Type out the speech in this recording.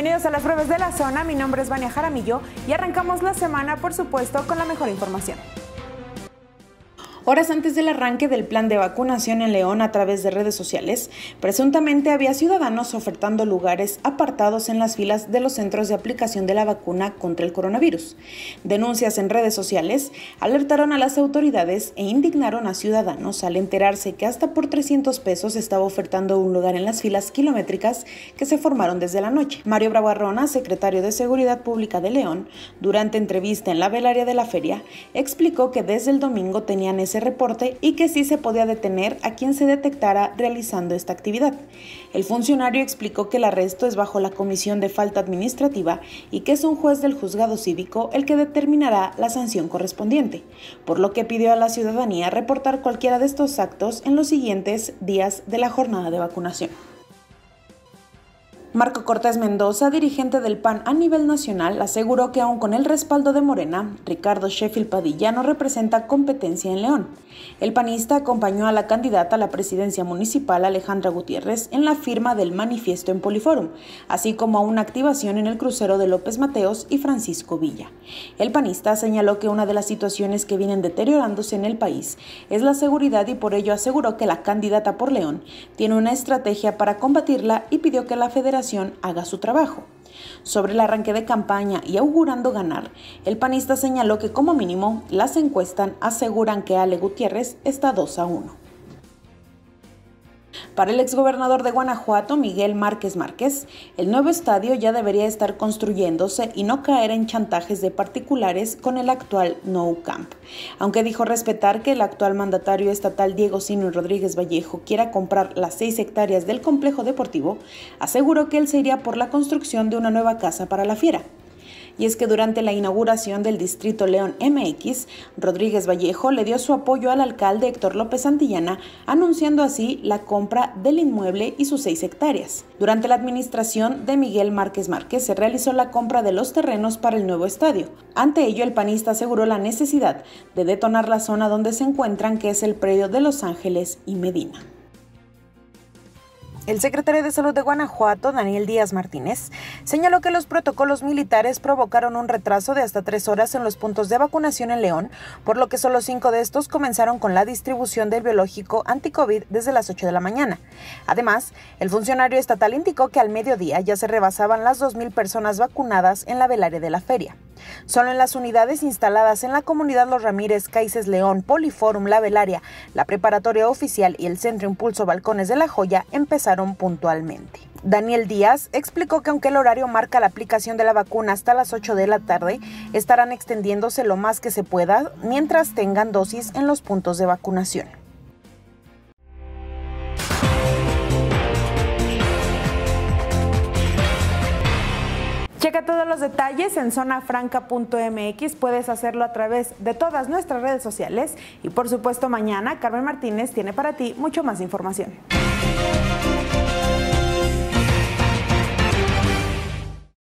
Bienvenidos a las pruebas de la zona, mi nombre es Vania Jaramillo y arrancamos la semana, por supuesto, con la mejor información. Horas antes del arranque del plan de vacunación en León a través de redes sociales, presuntamente había ciudadanos ofertando lugares apartados en las filas de los centros de aplicación de la vacuna contra el coronavirus. Denuncias en redes sociales alertaron a las autoridades e indignaron a ciudadanos al enterarse que hasta por 300 pesos estaba ofertando un lugar en las filas kilométricas que se formaron desde la noche. Mario Bravo Arona, secretario de Seguridad Pública de León, durante entrevista en la velaria de la feria, explicó que desde el domingo tenían ese reporte y que sí se podía detener a quien se detectara realizando esta actividad. El funcionario explicó que el arresto es bajo la comisión de falta administrativa y que es un juez del juzgado cívico el que determinará la sanción correspondiente, por lo que pidió a la ciudadanía reportar cualquiera de estos actos en los siguientes días de la jornada de vacunación. Marco Cortés Mendoza, dirigente del PAN a nivel nacional, aseguró que aún con el respaldo de Morena, Ricardo Sheffield Padilla no representa competencia en León. El panista acompañó a la candidata a la presidencia municipal, Alejandra Gutiérrez, en la firma del manifiesto en Poliforum, así como a una activación en el crucero de López Mateos y Francisco Villa. El panista señaló que una de las situaciones que vienen deteriorándose en el país es la seguridad y por ello aseguró que la candidata por León tiene una estrategia para combatirla y pidió que la Federación haga su trabajo. Sobre el arranque de campaña y augurando ganar, el panista señaló que como mínimo las encuestas aseguran que Ale Gutiérrez está 2-1. Para el exgobernador de Guanajuato, Miguel Márquez Márquez, el nuevo estadio ya debería estar construyéndose y no caer en chantajes de particulares con el actual No Camp. Aunque dijo respetar que el actual mandatario estatal Diego Sinhue Rodríguez Vallejo quiera comprar las 6 hectáreas del complejo deportivo, aseguró que él se iría por la construcción de una nueva casa para la fiera. Y es que durante la inauguración del distrito León MX, Rodríguez Vallejo le dio su apoyo al alcalde Héctor López Antillana, anunciando así la compra del inmueble y sus 6 hectáreas. Durante la administración de Miguel Márquez Márquez se realizó la compra de los terrenos para el nuevo estadio. Ante ello, el panista aseguró la necesidad de detonar la zona donde se encuentran, que es el predio de Los Ángeles y Medina. El secretario de Salud de Guanajuato, Daniel Díaz Martínez, señaló que los protocolos militares provocaron un retraso de hasta 3 horas en los puntos de vacunación en León, por lo que solo 5 de estos comenzaron con la distribución del biológico anticovid desde las 8 de la mañana. Además, el funcionario estatal indicó que al mediodía ya se rebasaban las 2,000 personas vacunadas en la velaria de la feria. Solo en las unidades instaladas en la comunidad Los Ramírez, Caices, León, Poliforum, La Velaria, la Preparatoria Oficial y el Centro Impulso Balcones de la Joya empezaron puntualmente. Daniel Díaz explicó que aunque el horario marca la aplicación de la vacuna hasta las 8 de la tarde, estarán extendiéndose lo más que se pueda mientras tengan dosis en los puntos de vacunación. Checa todos los detalles en zonafranca.mx, puedes hacerlo a través de todas nuestras redes sociales y por supuesto mañana Carmen Martínez tiene para ti mucho más información.